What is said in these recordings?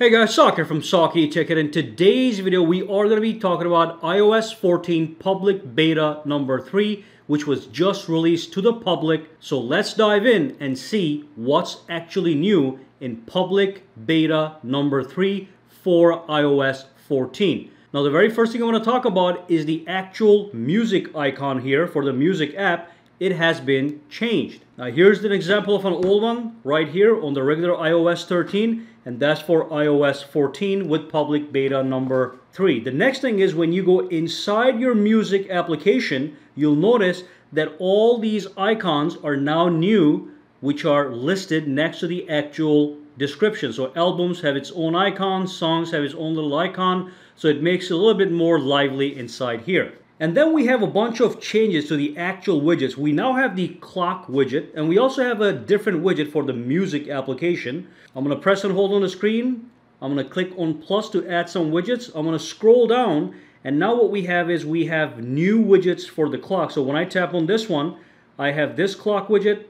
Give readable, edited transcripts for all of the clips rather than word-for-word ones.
Hey guys, Saki from SakiTech, and in today's video we are going to be talking about iOS 14 public beta number 3, which was just released to the public. So let's dive in and see what's actually new in public beta number 3 for iOS 14. Now the very first thing I want to talk about is the actual music icon here for the music app. It has been changed. Now here's an example of an old one right here on the regular iOS 13, and that's for iOS 14 with public beta number 3. The next thing is when you go inside your music application, you'll notice that all these icons are now new, which are listed next to the actual description. So albums have its own icon, songs have its own little icon, so it makes it a little bit more lively inside here. And then we have a bunch of changes to the actual widgets. We now have the clock widget, and we also have a different widget for the music application. I'm going to press and hold on the screen. I'm going to click on plus to add some widgets. I'm going to scroll down, and now what we have is we have new widgets for the clock. So when I tap on this one, I have this clock widget.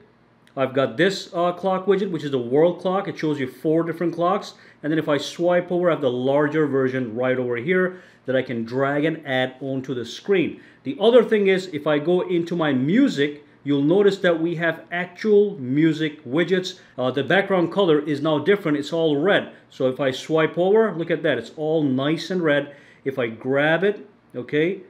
I've got this clock widget, which is the world clock. It shows you 4 different clocks. And then if I swipe over, I have the larger version right over here that I can drag and add onto the screen. The other thing is, if I go into my music, you'll notice that we have actual music widgets. The background color is now different. It's all red. So if I swipe over, look at that. It's all nice and red. If I grab it, okay,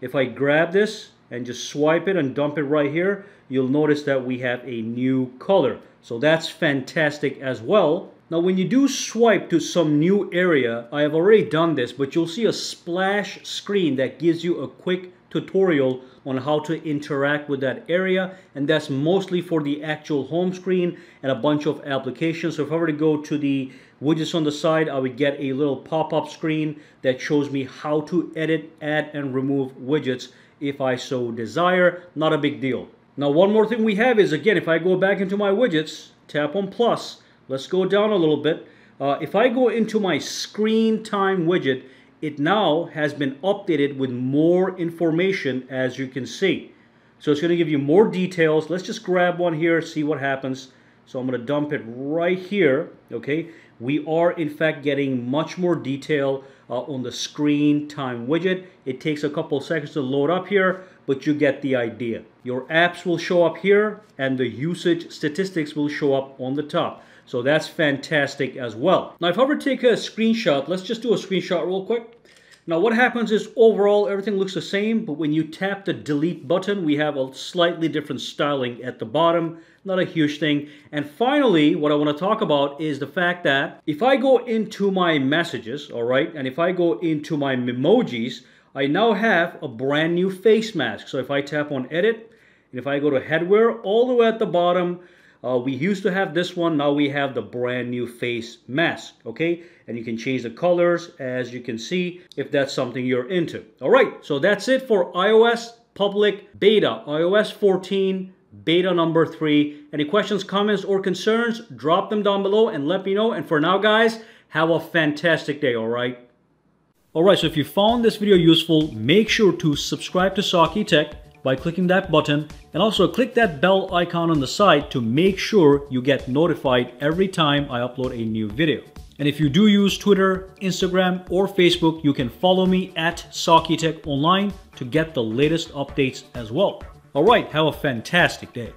if I grab this, and just swipe it and dump it right here, you'll notice that we have a new color. So that's fantastic as well. Now when you do swipe to some new area, I have already done this, but you'll see a splash screen that gives you a quick tutorial on how to interact with that area, and that's mostly for the actual home screen and a bunch of applications. So if I were to go to the widgets on the side, I would get a little pop-up screen that shows me how to edit, add, and remove widgets if I so desire. Not a big deal. Now one more thing we have is, again, if I go back into my widgets, tap on plus, let's go down a little bit. If I go into my screen time widget, it now has been updated with more information, as you can see. So it's going to give you more details. Let's just grab one here, see what happens. So I'm going to dump it right here. Okay, we are in fact getting much more detail on the screen time widget. It takes a couple seconds to load up here, but you get the idea. Your apps will show up here, and the usage statistics will show up on the top. So that's fantastic as well. Now if I were to take a screenshot, let's just do a screenshot real quick. Now what happens is overall everything looks the same, but when you tap the delete button, we have a slightly different styling at the bottom. Not a huge thing. And finally, what I want to talk about is the fact that if I go into my messages, all right, and if I go into my Memojis, I now have a brand new face mask. So if I tap on edit, and if I go to headwear, all the way at the bottom, we used to have this one, now we have the brand new face mask, okay? And you can change the colors, as you can see, if that's something you're into. All right, so that's it for iOS public beta, iOS 14 beta number 3. Any questions, comments, or concerns, drop them down below and let me know. And for now, guys, have a fantastic day, all right? All right, so if you found this video useful, make sure to subscribe to SakiTech by clicking that button, and also click that bell icon on the side to make sure you get notified every time I upload a new video. And if you do use Twitter, Instagram, or Facebook, you can follow me at SakiTech Online to get the latest updates as well. All right, have a fantastic day.